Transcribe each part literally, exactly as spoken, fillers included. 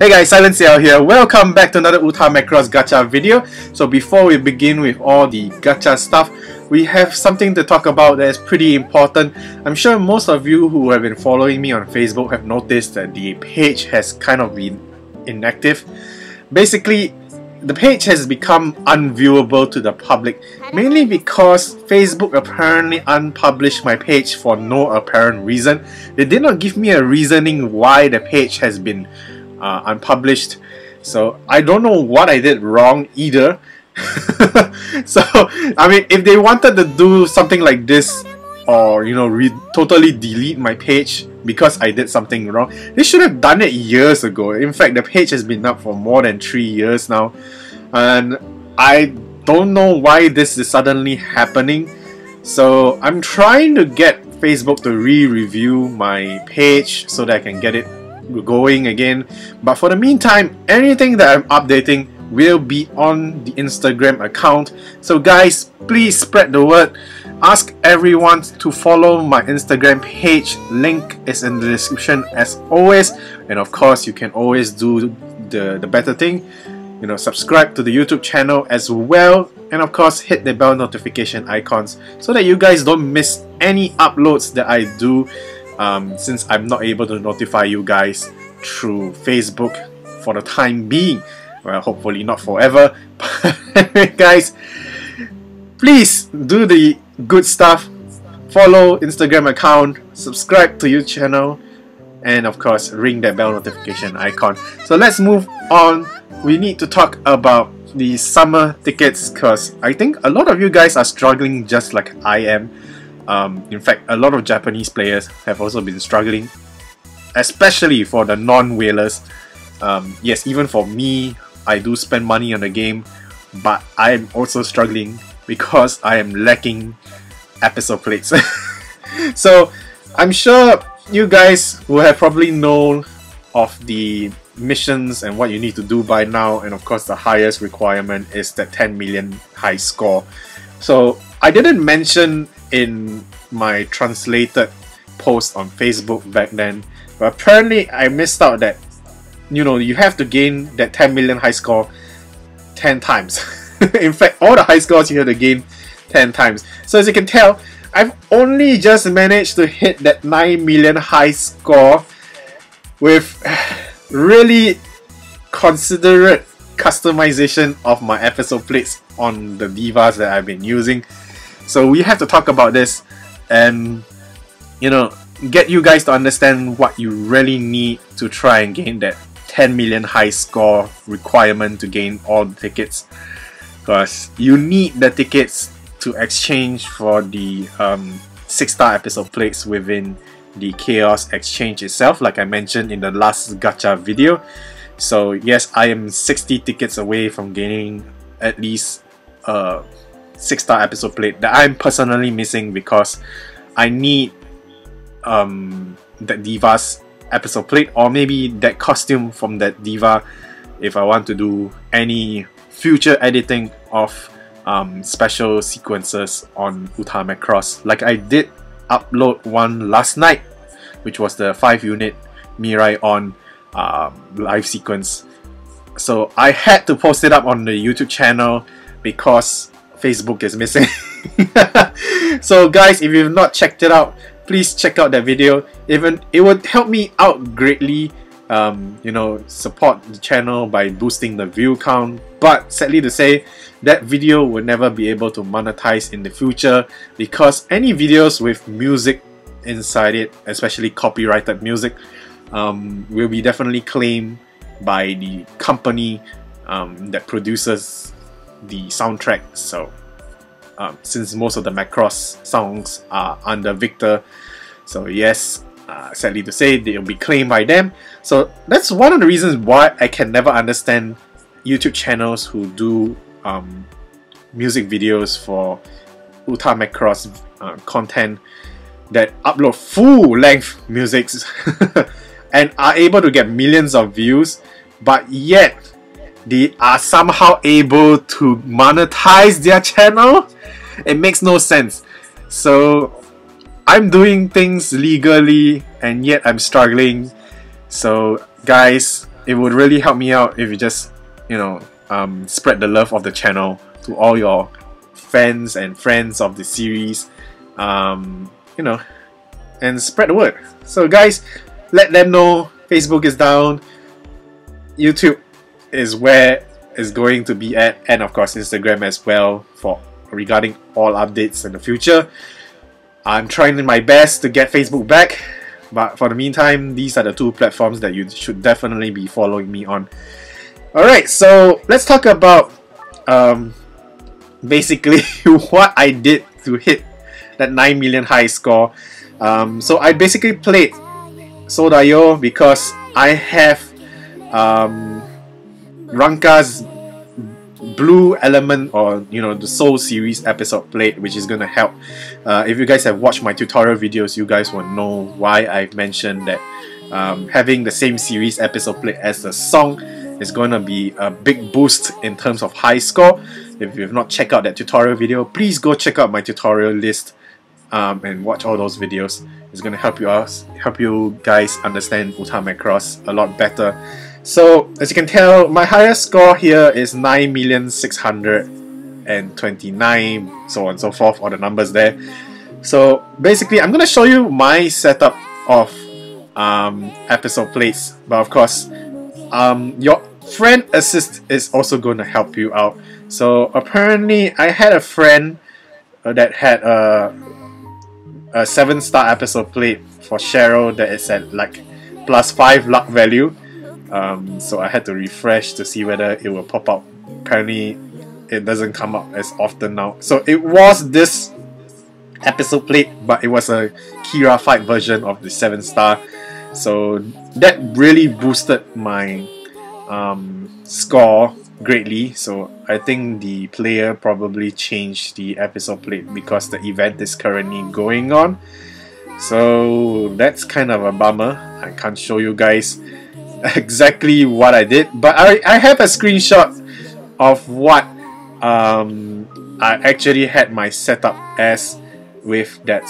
Hey guys, SilentCiel here. Welcome back to another Uta Macross gacha video. So before we begin with all the gacha stuff, we have something to talk about that is pretty important. I'm sure most of you who have been following me on Facebook have noticed that the page has kind of been inactive. Basically, the page has become unviewable to the public, mainly because Facebook apparently unpublished my page for no apparent reason. They did not give me a reasoning why the page has been Uh, unpublished, so I don't know what I did wrong either. So I mean, if they wanted to do something like this, or you know, re totally delete my page because I did something wrong, they should have done it years ago. In fact, the page has been up for more than three years now, and I don't know why this is suddenly happening. So I'm trying to get Facebook to re-review my page so that I can get it going again, but for the meantime, anything that I'm updating will be on the Instagram account. So guys, please spread the word. Ask everyone to follow my Instagram page. Link is in the description as always, and of course you can always do the, the better thing, you know, subscribe to the YouTube channel as well, and of course hit the bell notification icons so that you guys don't miss any uploads that I do. Um, since I'm not able to notify you guys through Facebook for the time being, well, hopefully not forever, but guys, please do the good stuff, follow Instagram account, subscribe to your channel, and of course ring that bell notification icon. So let's move on. We need to talk about the summer tickets, because I think a lot of you guys are struggling just like I am. Um, in fact, a lot of Japanese players have also been struggling, especially for the non-whalers. Um, yes, even for me, I do spend money on the game, but I'm also struggling because I am lacking episode plates. So I'm sure you guys who have probably known of the missions and what you need to do by now, and of course the highest requirement is that ten million high score. So I didn't mention in my translated post on Facebook back then, but apparently I missed out that, you know, you have to gain that ten million high score ten times. In fact, all the high scores you have to gain ten times. So as you can tell, I've only just managed to hit that nine million high score with really considerate customization of my episode plates on the D.Vas that I've been using. So we have to talk about this and, you know, get you guys to understand what you really need to try and gain that ten million high score requirement to gain all the tickets, because you need the tickets to exchange for the um, six star episode plates within the Chaos Exchange itself, like I mentioned in the last gacha video. So yes, I am sixty tickets away from gaining at least uh, six star episode plate that I'm personally missing, because I need um, that D.Va's episode plate, or maybe that costume from that D.Va, if I want to do any future editing of um, special sequences on Uta Macross. Like I did upload one last night, which was the five unit Mirai On uh, live sequence. So I had to post it up on the YouTube channel because Facebook is missing. So guys, if you've not checked it out, please check out that video. Even it would help me out greatly, um, you know, support the channel by boosting the view count. But sadly to say, that video will never be able to monetize in the future, because any videos with music inside it, especially copyrighted music, um, will be definitely claimed by the company um, that produces the soundtrack. So um, since most of the Macross songs are under Victor, so yes, uh, sadly to say, they'll be claimed by them. So that's one of the reasons why I can never understand YouTube channels who do um, music videos for Uta Macross uh, content that upload full-length music and are able to get millions of views, but yet they are somehow able to monetize their channel. It makes no sense. So I'm doing things legally and yet I'm struggling. So guys, it would really help me out if you just, you know, um, spread the love of the channel to all your fans and friends of the series, um, you know, and spread the word. So guys, let them know Facebook is down, YouTube is where it's going to be at, and of course Instagram as well for regarding all updates in the future. I'm trying my best to get Facebook back, but for the meantime, these are the two platforms that you should definitely be following me on. Alright, so let's talk about um, basically what I did to hit that nine million high score. Um, so I basically played Sodayo because I have um, Ranka's Blue Element, or you know, the Soul series episode played, which is gonna help. Uh, if you guys have watched my tutorial videos, you guys will know why I've mentioned that um, having the same series episode played as the song is gonna be a big boost in terms of high score. If you've not checked out that tutorial video, please go check out my tutorial list um, and watch all those videos. It's gonna help you out, help you guys understand Uta Macross a lot better. So as you can tell, my highest score here is nine million six hundred twenty-nine, so on and so forth, all the numbers there. So basically I'm gonna show you my setup of um, episode plates, but of course um, your friend assist is also gonna help you out. So apparently I had a friend that had a, a seven star episode plate for Cheryl that is at like plus five luck value. Um, so I had to refresh to see whether it will pop up. Apparently it doesn't come up as often now. So it was this episode plate, but it was a Kirafy version of the seven star. So that really boosted my um, score greatly. So I think the player probably changed the episode plate because the event is currently going on. So that's kind of a bummer. I can't show you guys exactly what I did, but I, I have a screenshot of what um, I actually had my setup as with that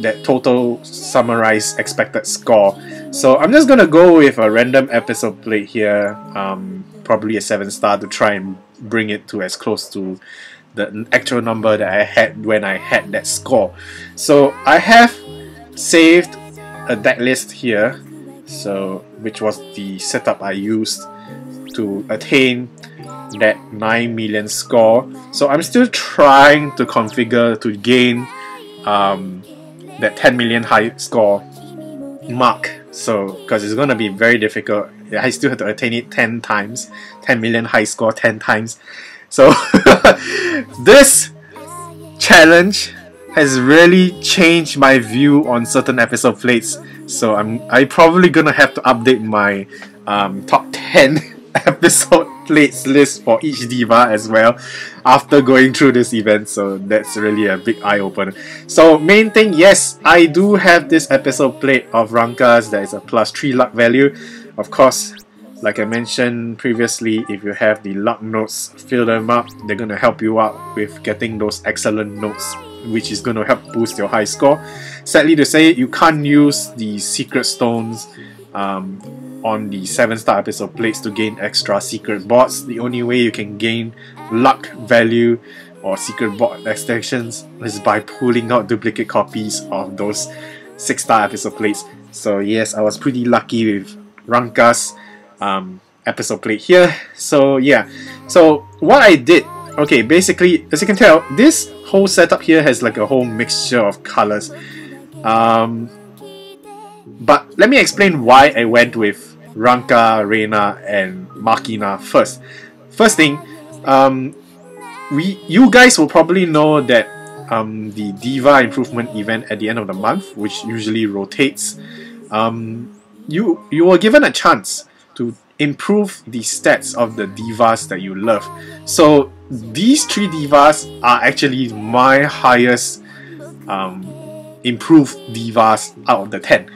that total summarized expected score. So I'm just gonna go with a random episode plate here, um, probably a seven star, to try and bring it to as close to the actual number that I had when I had that score. So I have saved a deck list here, so which was the setup I used to attain that nine million score. So I'm still trying to configure to gain um, that ten million high score mark, so because it's gonna be very difficult. I still have to attain it ten times, ten million high score ten times. So this challenge has really changed my view on certain episode plates. So I'm I probably gonna have to update my um, top ten episode plates list for each D.Va as well after going through this event. So that's really a big eye opener. So main thing, yes, I do have this episode plate of Ranka's that is a plus three luck value. Of course, like I mentioned previously, if you have the luck notes, fill them up. They're gonna help you out with getting those excellent notes, which is going to help boost your high score. Sadly to say, you can't use the secret stones um, on the seven star episode plates to gain extra secret bots. The only way you can gain luck value or secret bot extensions is by pulling out duplicate copies of those six star episode plates. So yes, I was pretty lucky with Ranka's um, episode plate here. So yeah, so what I did, okay, basically, as you can tell, this whole setup here has like a whole mixture of colors. Um, but let me explain why I went with Ranka, Reina, and Makina first. First thing, um, we you guys will probably know that um, the D.Va improvement event at the end of the month, which usually rotates, um, you you were given a chance to improve the stats of the D.Vas that you love. So these three D.Vas are actually my highest um, improved D.Vas out of the ten.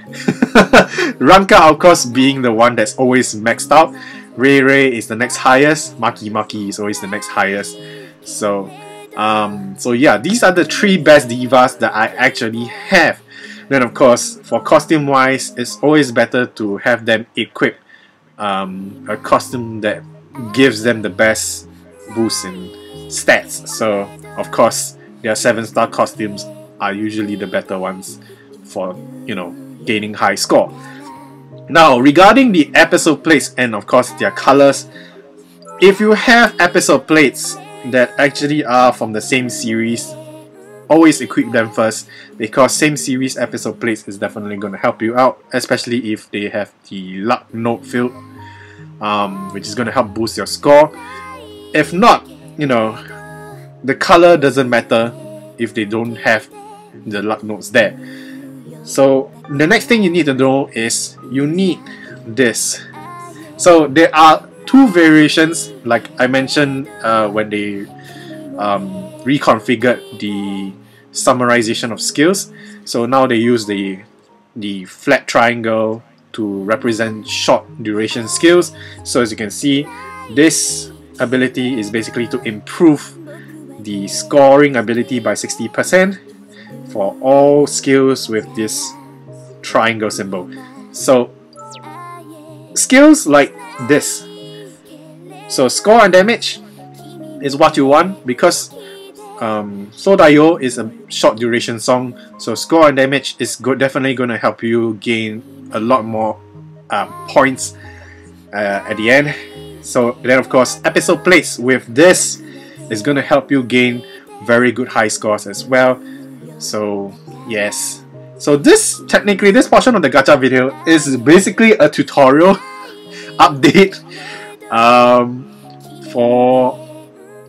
Ranka, of course, being the one that's always maxed out. Ray Ray is the next highest. Maki Maki is always the next highest. So, um, so yeah, these are the three best D.Vas that I actually have. Then, of course, for costume-wise, it's always better to have them equipped um, a costume that gives them the best boost in stats. So of course their seven star costumes are usually the better ones for, you know, gaining high score. Now regarding the episode plates and of course their colors, if you have episode plates that actually are from the same series, always equip them first, because same series episode plates is definitely going to help you out, especially if they have the luck node field, um, which is going to help boost your score. If not, you know, the color doesn't matter if they don't have the luck nodes there. So the next thing you need to know is you need this. So there are two variations, like I mentioned uh, when they um, reconfigured the summarization of skills. So now they use the the flat triangle to represent short duration skills. So as you can see, this ability is basically to improve the scoring ability by sixty percent for all skills with this triangle symbol. So skills like this, so score and damage is what you want, because um, Sodayo is a short duration song, so score and damage is go definitely going to help you gain a lot more uh, points uh, at the end. So then of course episode plays with this is going to help you gain very good high scores as well. So yes, so this technically this portion of the gacha video is basically a tutorial update um, for,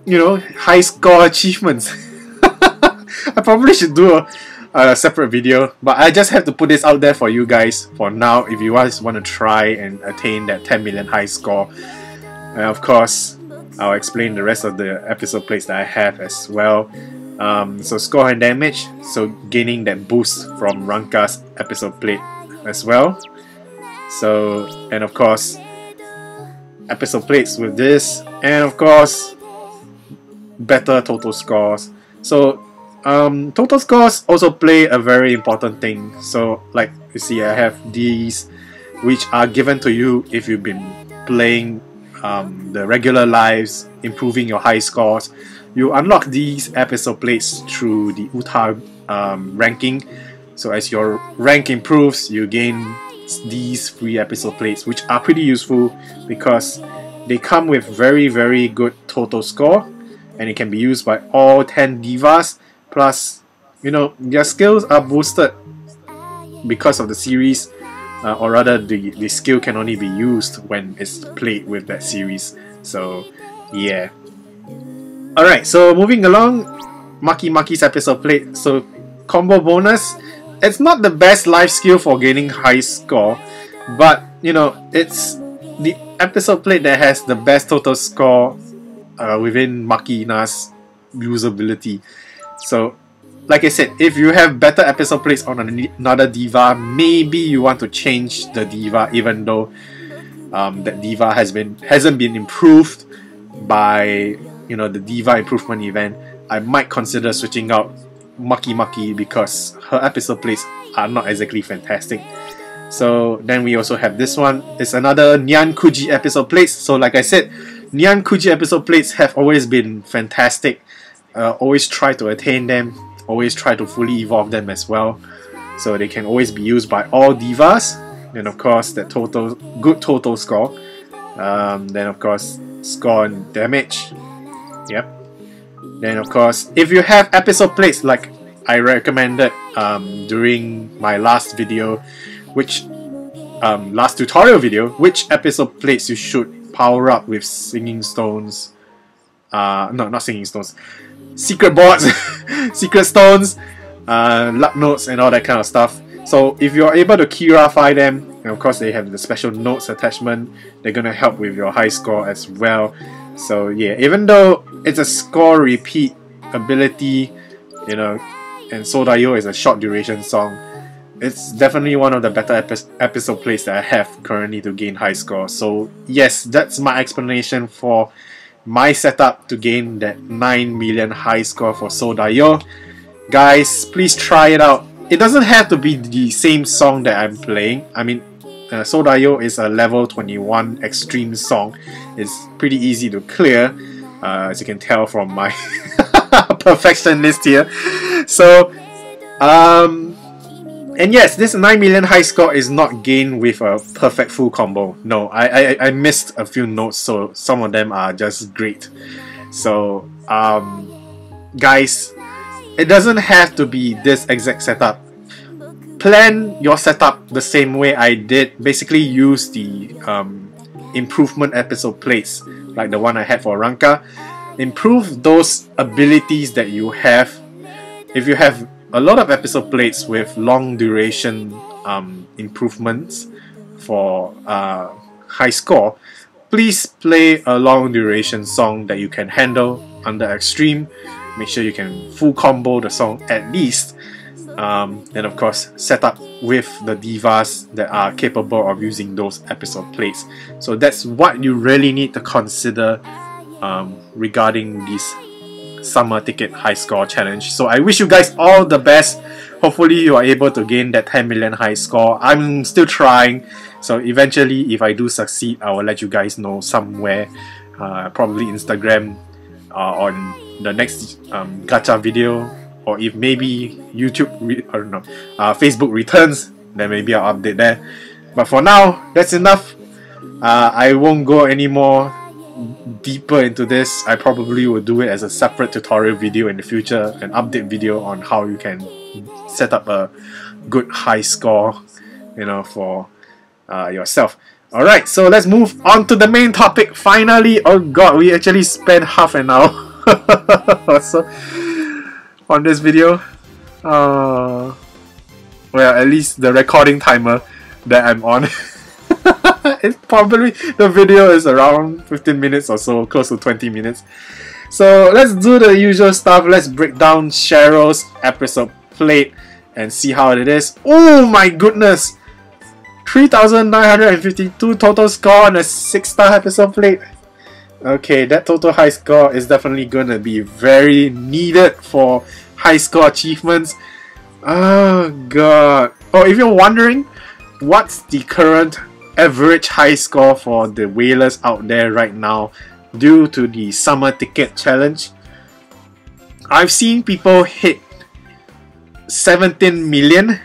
you know, high score achievements. I probably should do a, a separate video, but I just have to put this out there for you guys for now if you guys want to try and attain that ten million high score. And of course I'll explain the rest of the episode plays that I have as well. Um, so score and damage, so gaining that boost from Ranka's episode plate as well. So, and of course episode plates with this, and of course better total scores. So um, total scores also play a very important thing. So like you see, I have these which are given to you if you've been playing Um, the regular lives, improving your high scores. You unlock these episode plates through the Uta um, ranking. So as your rank improves, you gain these free episode plates, which are pretty useful because they come with very very good total score, and it can be used by all ten D.Vas. Plus, you know, their skills are boosted because of the series. Uh, or rather, the, the skill can only be used when it's played with that series. So, yeah. Alright, so moving along, Maki Maki's episode played. So, combo bonus. It's not the best life skill for gaining high score, but, you know, it's the episode played that has the best total score uh, within Makina's usability. So, like I said, if you have better episode plays on another D.Va, maybe you want to change the D.Va, even though um, that D.Va has been hasn't been improved by, you know, the D.Va improvement event. I might consider switching out Maki Maki because her episode plays are not exactly fantastic. So then we also have this one. It's another Nyan Kuji episode plays. So like I said, Nyan Kuji episode plays have always been fantastic. Uh, always try to attain them. Always try to fully evolve them as well, so they can always be used by all D.Vas. And of course that total good total score, um, then of course score and damage. Yep. Then of course if you have episode plates like I recommended um, during my last video, which um, last tutorial video, which episode plates you should power up with singing stones, uh, no not singing stones secret boards, secret stones, uh, luck notes and all that kind of stuff. So if you're able to Kirafy them, and of course they have the special notes attachment, they're going to help with your high score as well. So yeah, even though it's a score repeat ability, you know, and Sodayo is a short duration song, it's definitely one of the better epi episode plays that I have currently to gain high score. So yes, that's my explanation for my setup to gain that nine million high score for Sodayo. Guys, please try it out. It doesn't have to be the same song that I'm playing. I mean, Uh, Sodayo is a level twenty-one extreme song. It's pretty easy to clear, uh, as you can tell from my perfection list here. So, um, and yes, this nine million high score is not gained with a perfect full combo. No, I, I, I missed a few notes, so some of them are just great. So, um, guys, it doesn't have to be this exact setup. Plan your setup the same way I did. Basically use the um, improvement episode plates like the one I had for Ranka. Improve those abilities that you have. If you have a lot of episode plates with long duration um, improvements for uh, high score, please play a long duration song that you can handle under extreme. Make sure you can full combo the song at least. Um, and of course, set up with the D.Vas that are capable of using those episode plates. So that's what you really need to consider um, regarding this summer ticket high score challenge. So I wish you guys all the best. Hopefully you are able to gain that ten million high score. I'm still trying, so eventually if I do succeed, I will let you guys know somewhere, uh, probably Instagram, uh, on the next um, gacha video. Or if maybe YouTube, re I don't know, uh, Facebook returns, then maybe I'll update there. But for now, that's enough. Uh, I won't go any more deeper into this. I probably will do it as a separate tutorial video in the future, an update video on how you can set up a good high score, you know, for uh, yourself. All right, so let's move on to the main topic. Finally, oh God, we actually spent half an hour or so on this video. Uh, well, at least the recording timer that I'm on, it's probably, the video is around fifteen minutes or so, close to twenty minutes. So let's do the usual stuff. Let's break down Cheryl's episode plate and see how it is. Oh my goodness, three thousand nine hundred fifty-two total score on a six star episode plate. Okay, that total high score is definitely gonna be very needed for high score achievements. Oh God. Oh, if you're wondering what's the current average high score for the whalers out there right now due to the summer ticket challenge, I've seen people hit seventeen million.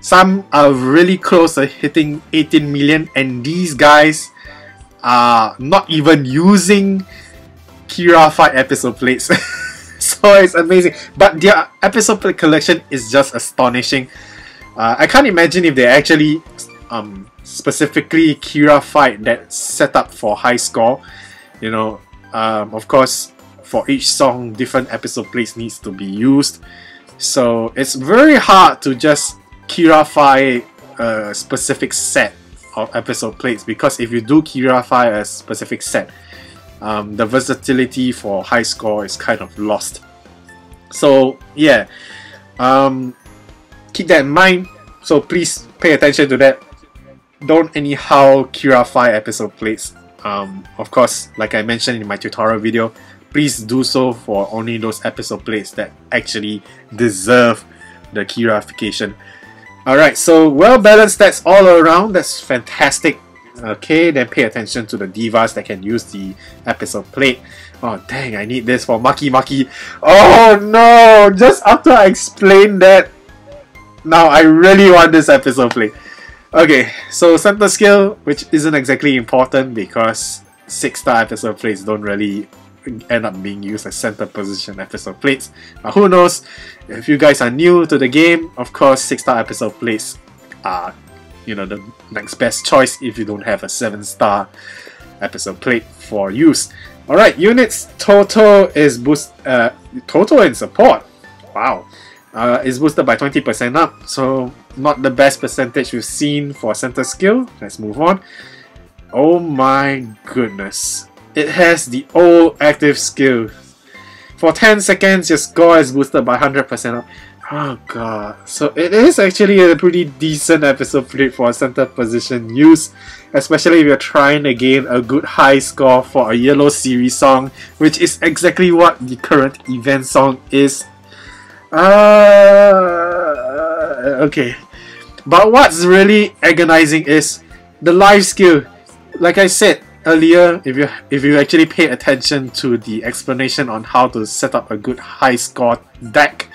Some are really close to hitting eighteen million, and these guys are not even using Kirafy episode plates. So it's amazing, but their episode plate collection is just astonishing. uh, I can't imagine if they actually um, specifically Kirafy that setup for high score, you know. Um, of course, for each song, different episode plates needs to be used, so it's very hard to just Kirafy a specific set of episode plates, because if you do Kirafy a specific set, um, the versatility for high score is kind of lost. So yeah, um, keep that in mind, so please pay attention to that. Don't anyhow Kirafy episode plates. Um, of course, like I mentioned in my tutorial video, please do so for only those episode plates that actually deserve the Kirafication. Alright, so well-balanced stats all around, that's fantastic. Okay, then pay attention to the D.Vas that can use the episode plate. Oh dang, I need this for Maki Maki. Oh no, just after I explained that, now I really want this episode plate. Okay, so SilentCiel, which isn't exactly important because six star episode plates don't really end up being used as center position episode plates. Now who knows, if you guys are new to the game, of course six star episode plates are, you know, the next best choice if you don't have a seven star episode plate for use. Alright, units total is boost, uh, total in support, wow, uh, is boosted by twenty percent up, so not the best percentage we've seen for center skill. Let's move on. Oh my goodness, it has the old active skill. For ten seconds, your score is boosted by one hundred percent up. Oh god. So it is actually a pretty decent episode plate for center position use, especially if you're trying to gain a good high score for a yellow series song, which is exactly what the current event song is. Uh, okay. But what's really agonizing is the life skill. Like I said earlier, if you if you actually pay attention to the explanation on how to set up a good high score deck,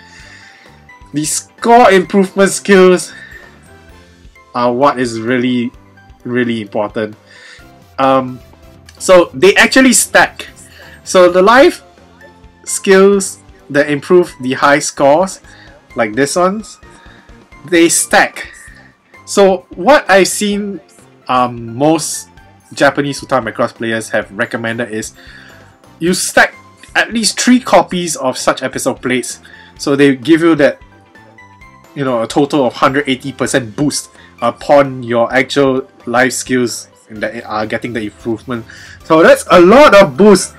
the score improvement skills are what is really, really important. Um, so they actually stack. So the life skills that improve the high scores, like this ones, they stack. So what I've seen um, most Japanese Uta Macross players have recommended is you stack at least three copies of such episode plates. So they give you that, you know, a total of one hundred eighty percent boost upon your actual life skills that are getting the improvement. So that's a lot of boost.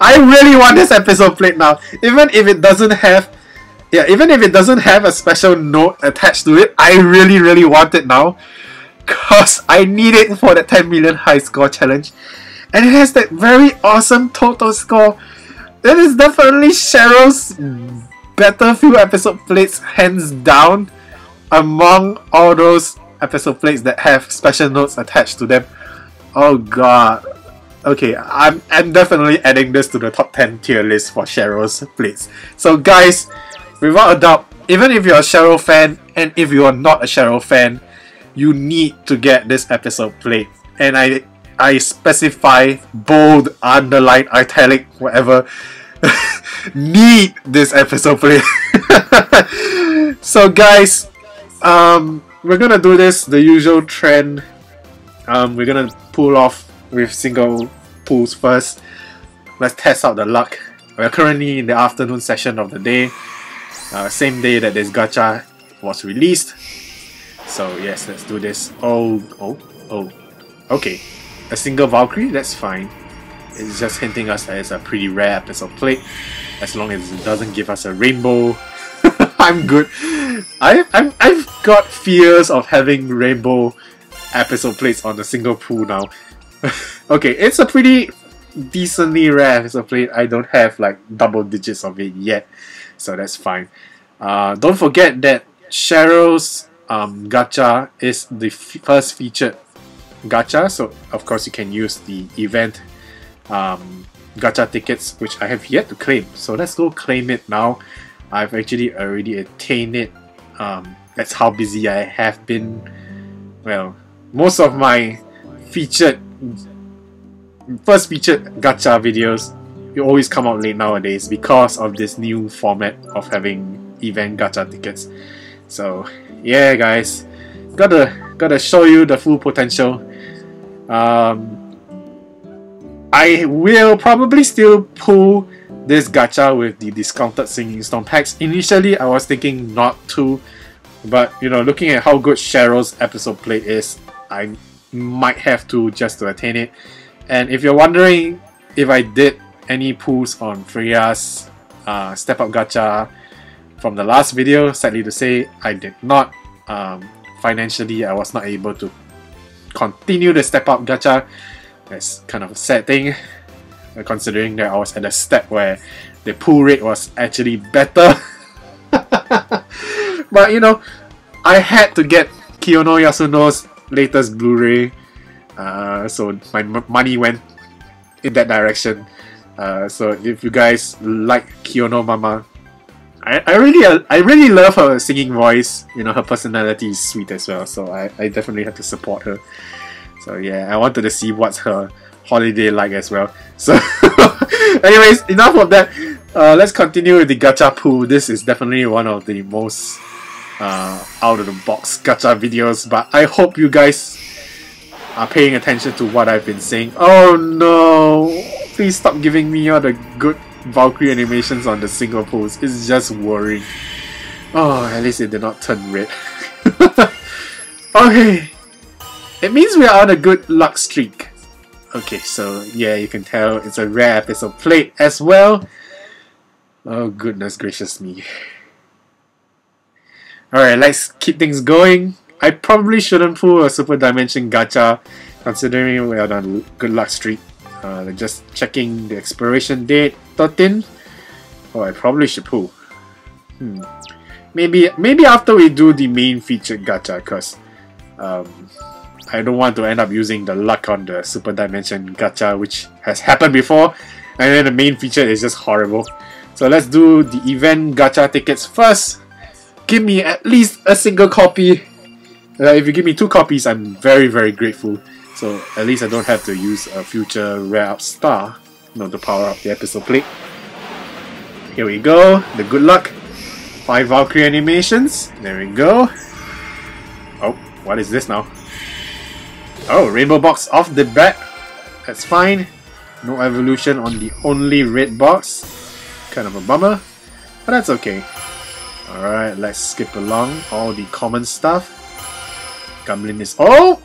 I really want this episode plate now. Even if it doesn't have, yeah, even if it doesn't have a special note attached to it, I really, really want it now, cause I need it for the ten million high score challenge, and it has that very awesome total score. That is definitely Cheryl's Battlefield episode plates, hands down, among all those episode plates that have special notes attached to them. Oh god. Okay, I'm, I'm definitely adding this to the top ten tier list for Cheryl's plates. So guys, without a doubt, even if you're a Cheryl fan, and if you are not a Cheryl fan, you need to get this episode plate. And I, I specify bold, underline, italic, whatever. Need this episode plate. So guys, um, we're gonna do this the usual trend. Um, we're gonna pull off with single pulls first. Let's test out the luck. We're currently in the afternoon session of the day, uh, same day that this gacha was released. So yes, let's do this. Oh, oh, oh. Okay, a single Valkyrie, that's fine. It's just hinting us that it's a pretty rare episode plate. As long as it doesn't give us a rainbow, I'm good. I, I'm, I've got fears of having rainbow episode plates on the single pool now. Okay, it's a pretty decently rare episode plate. I don't have like double digits of it yet, so that's fine. Uh, don't forget that Cheryl's um, gacha is the first featured gacha, so of course you can use the event Um, gacha tickets, which I have yet to claim, so let's go claim it now. I've actually already attained it. Um, that's how busy I have been. Well, most of my featured first featured gacha videos, you always come out late nowadays because of this new format of having event gacha tickets. So yeah guys, gotta gotta show you the full potential. um, I will probably still pull this gacha with the discounted Singing Stone packs. Initially, I was thinking not to, but you know, looking at how good Cheryl's episode plate is, I might have to just to attain it. And if you're wondering if I did any pulls on Freya's uh, Step Up gacha from the last video, sadly to say, I did not. Um, financially, I was not able to continue the Step Up gacha. That's kind of a sad thing, considering that I was at a step where the pull rate was actually better. But you know, I had to get Kiyono Yasuno's latest Blu-ray, uh, so my m money went in that direction. Uh, so if you guys like Kiyono Mama, I, I really uh, I really love her singing voice. You know, her personality is sweet as well, so I, I definitely have to support her. So yeah, I wanted to see what's her holiday like as well. So anyways, enough of that. Uh, let's continue with the gacha pool. This is definitely one of the most uh, out of the box gacha videos, but I hope you guys are paying attention to what I've been saying. Oh no! Please stop giving me all the good Valkyrie animations on the single pools. It's just worrying. Oh, at least it did not turn red. Okay. It means we are on a good luck streak. Okay, so yeah, you can tell it's a rare episode plate as well. Oh goodness gracious me. Alright, let's keep things going. I probably shouldn't pull a Super Dimension gacha, considering we are on a good luck streak. Uh, just checking the expiration date, thirteen. Oh, I probably should pull. Hmm. Maybe maybe after we do the main featured gacha, because um, I don't want to end up using the luck on the Super Dimension gacha, which has happened before, and then the main feature is just horrible. So let's do the event gacha tickets first. Give me at least a single copy. Uh, if you give me two copies, I'm very very grateful. So at least I don't have to use a future rare up star, you know, to power up the episode plate. Here we go. The good luck. Five Valkyrie animations. There we go. Oh, what is this now? Oh, rainbow box off the bat. That's fine. No evolution on the only red box. Kind of a bummer, but that's okay. Alright, let's skip along all the common stuff. Gambling is... Oh!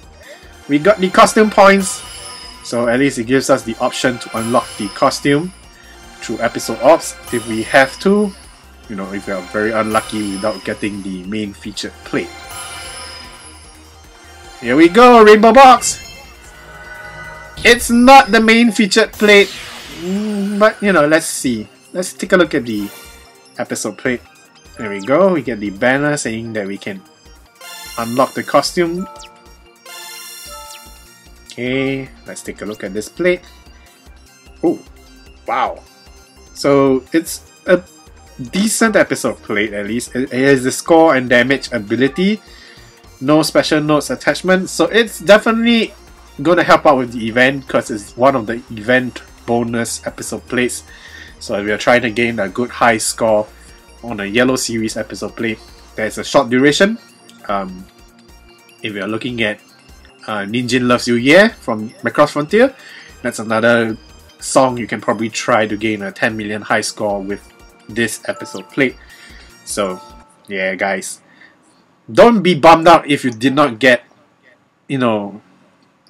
We got the costume points! So at least it gives us the option to unlock the costume through episode ops if we have to. You know, if we are very unlucky without getting the main featured plate. Here we go, rainbow box! It's not the main featured plate, but you know, let's see. Let's take a look at the episode plate. There we go, we get the banner saying that we can unlock the costume. Okay, let's take a look at this plate. Oh, wow. So it's a decent episode plate, at least. It has the score and damage ability, no special notes attachment, so it's definitely gonna help out with the event because it's one of the event bonus episode plates. So if you're trying to gain a good high score on a yellow series episode plate, there's a short duration. Um, if you're looking at uh, Ninjin Loves You Yeah from Macross Frontier, that's another song you can probably try to gain a ten million high score with this episode plate. So yeah guys, don't be bummed out if you did not get, you know,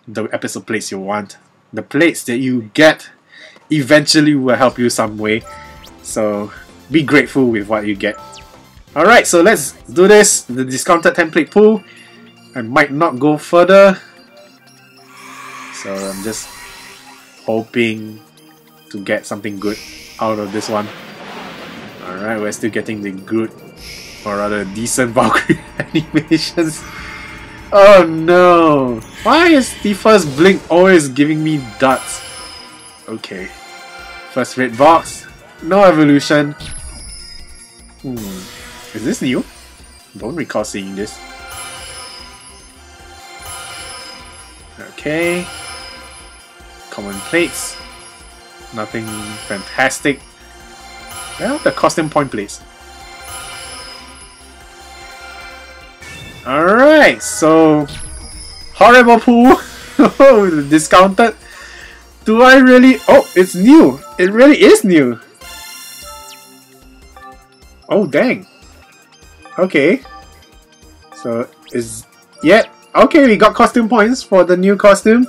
the episode plates you want. The plates that you get eventually will help you some way, so be grateful with what you get. Alright, so let's do this. The discounted template pool. I might not go further, so I'm just hoping to get something good out of this one. Alright, we're still getting the good, or rather decent, Valkyrie animations. Oh no! Why is the first blink always giving me dots? Okay. First red box. No evolution. Hmm. Is this new? Don't recall seeing this. Okay. Common plates. Nothing fantastic. Well, the costume point plates. Alright, so horrible pool. Discounted. Do I really? Oh, it's new. It really is new. Oh dang. Okay. So is yeah. Okay, we got costume points for the new costume.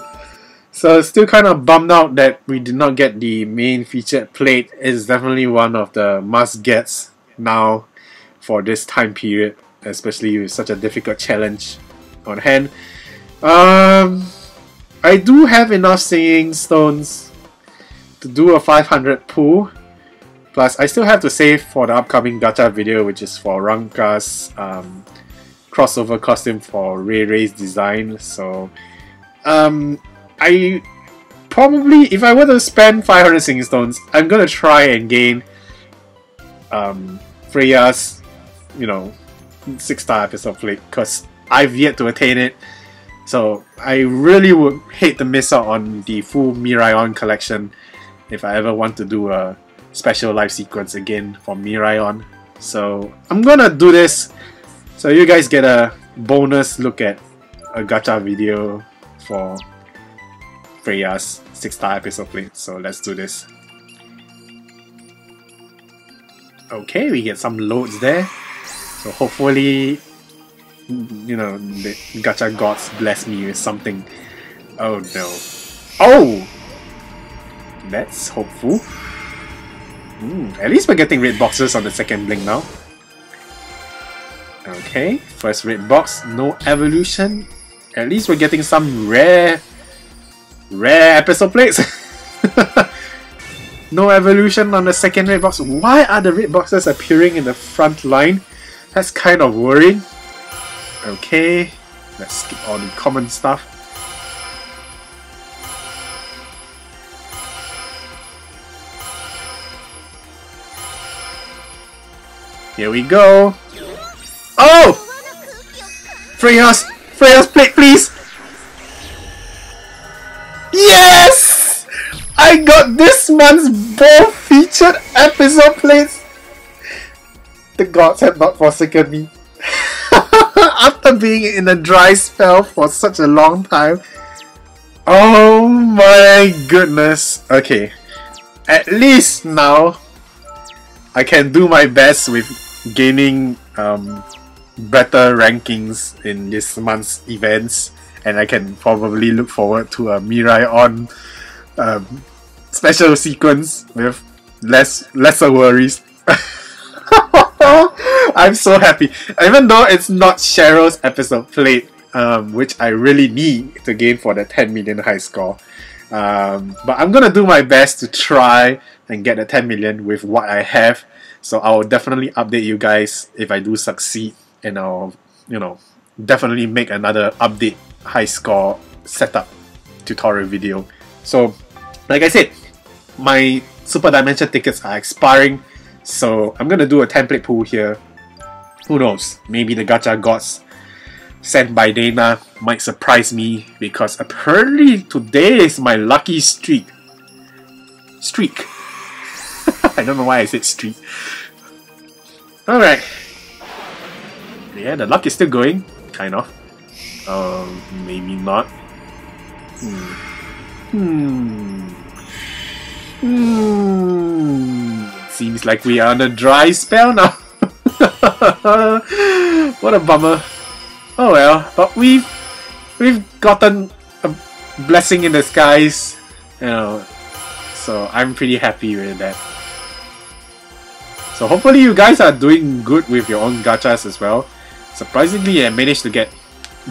So still kind of bummed out that we did not get the main featured plate. It's definitely one of the must-gets now for this time period, especially with such a difficult challenge on hand. Um, I do have enough singing stones to do a five hundred pool. Plus, I still have to save for the upcoming gacha video, which is for Ranka's um, crossover costume for Ray Ray's design. So, um, I probably, if I were to spend five hundred singing stones, I'm gonna try and gain um, Freya's, you know, six star episode plate, because I've yet to attain it. So I really would hate to miss out on the full Mirai On collection if I ever want to do a special live sequence again for Mirai On. So I'm gonna do this so you guys get a bonus look at a gacha video for Freya's six star episode plate. So let's do this. Okay, we get some loads there. So hopefully, you know, the gacha gods bless me with something. Oh no. Oh! That's hopeful. Mm, at least we're getting red boxes on the second blink now. Okay, first red box, no evolution. At least we're getting some rare, rare episode plates. No evolution on the second red box. Why are the red boxes appearing in the front line? That's kind of worrying. Okay, let's skip all the common stuff. Here we go. Oh! Freya's! Freya's plate, please! Yes! I got this month's both featured episode plates! The gods have not forsaken me. After being in a dry spell for such a long time. Oh my goodness. Okay. At least now, I can do my best with gaining um, better rankings in this month's events, and I can probably look forward to a Mirai On um, special sequence with less lesser worries. I'm so happy, even though it's not Cheryl's episode plate, um, which I really need to gain for the ten million high score. Um, but I'm gonna do my best to try and get the ten million with what I have. So I'll definitely update you guys if I do succeed, and I'll, you know, definitely make another update high score setup tutorial video. So, like I said, my Super Dimension tickets are expiring, so I'm gonna do a template pool here. Who knows? Maybe the Gacha Gods sent by Dana might surprise me, because apparently today is my lucky streak. Streak. I don't know why I said streak. Alright. Yeah, the luck is still going. Kind of. Um, maybe not. Hmm. Hmm. Hmm. Seems like we are on a dry spell now. What a bummer. Oh well, but we've we've gotten a blessing in the skies, you know, so I'm pretty happy with that. So hopefully you guys are doing good with your own gachas as well. Surprisingly, I managed to get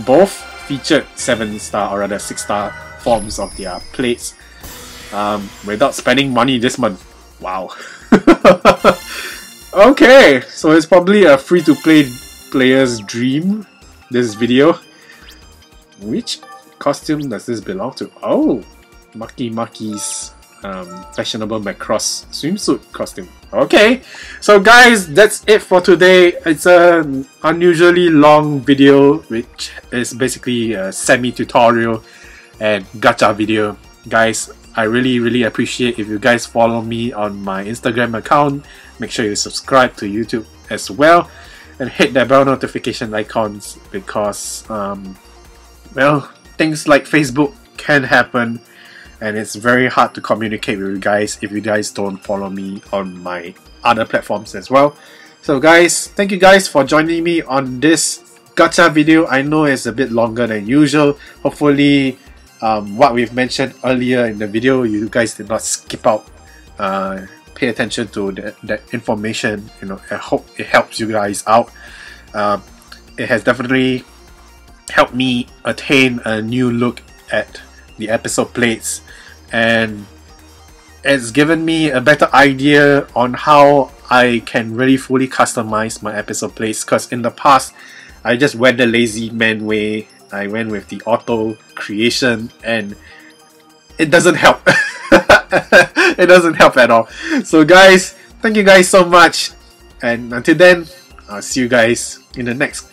both featured seven star or rather six star forms of their plates um, without spending money this month. Wow. Okay, so it's probably a free-to-play player's dream, this video. Which costume does this belong to? Oh, Maki Maki's um, fashionable Macross swimsuit costume. Okay, so guys, that's it for today. It's an unusually long video, which is basically a semi-tutorial and gacha video. Guys, I really really appreciate if you guys follow me on my Instagram account. Make sure you subscribe to YouTube as well, and hit that bell notification icons, because um, well, things like Facebook can happen, and it's very hard to communicate with you guys if you guys don't follow me on my other platforms as well. So guys, thank you guys for joining me on this gacha video. I know it's a bit longer than usual. Hopefully um, what we've mentioned earlier in the video, you guys did not skip out. Uh, pay attention to that, that information, you know. I hope it helps you guys out. Um, it has definitely helped me attain a new look at the episode plates, and it's given me a better idea on how I can really fully customize my episode plates, because in the past I just went the lazy man way. I went with the auto creation and it doesn't help. It doesn't help at all. So guys, thank you guys so much, and until then, I'll see you guys in the next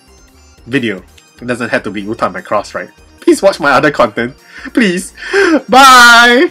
video. It doesn't have to be Uta Macross, right? Please watch my other content, please. Bye.